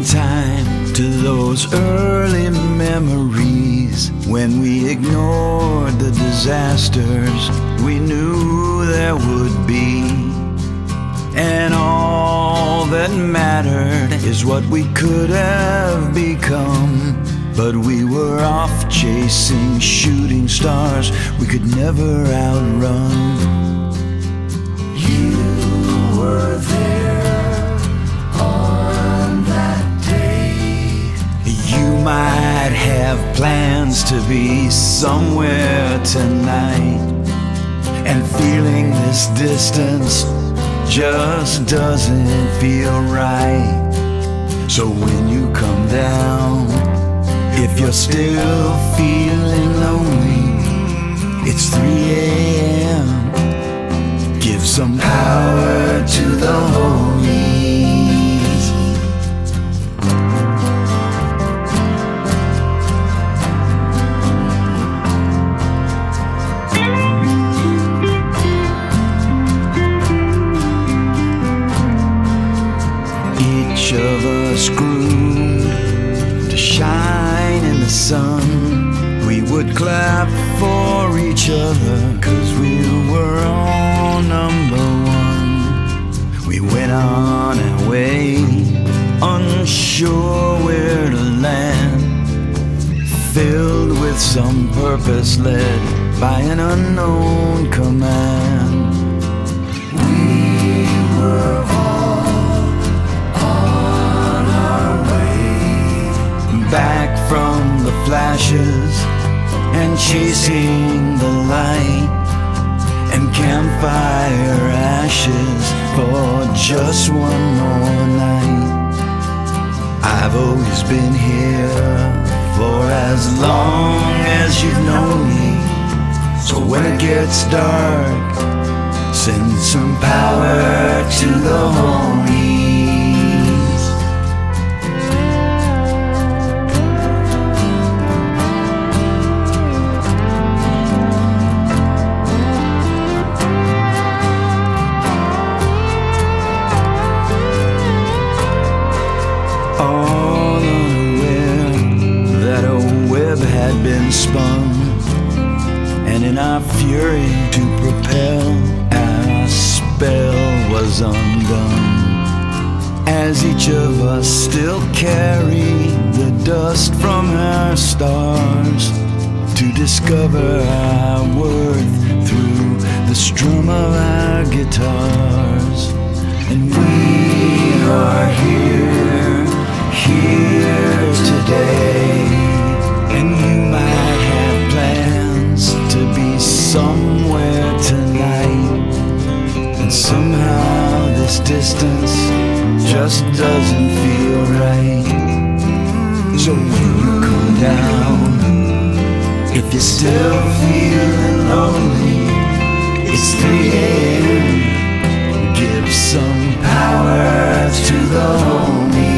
in time to those early memories when we ignored the disasters we knew there would be. And all that mattered is what we could have become, but we were off chasing shooting stars we could never outrun. Might have plans to be somewhere tonight, and feeling this distance just doesn't feel right. So when you come down, if you're still feeling lonely, it's 3 AM. Give some power to the homies. Each of us grew to shine in the sun. We would clap for each other, 'cause we were all #1. We went on our way, unsure where to land, filled with some purpose, led by an unknown command. We were all back from the flashes and chasing the light and campfire ashes for just one more night. I've always been here for as long as you've known me, so when it gets dark, send some power to the homies. All unaware that a web had been spun, and in our fury to propel, our spell was undone. As each of us still carried the dust from our stars to discover our worth through the strum of our guitars. And we are here today, and you might have plans to be somewhere tonight, and somehow this distance just doesn't feel right. So when you come down, if you're still feeling lonely, it's 3 AM. Give some power to the homies.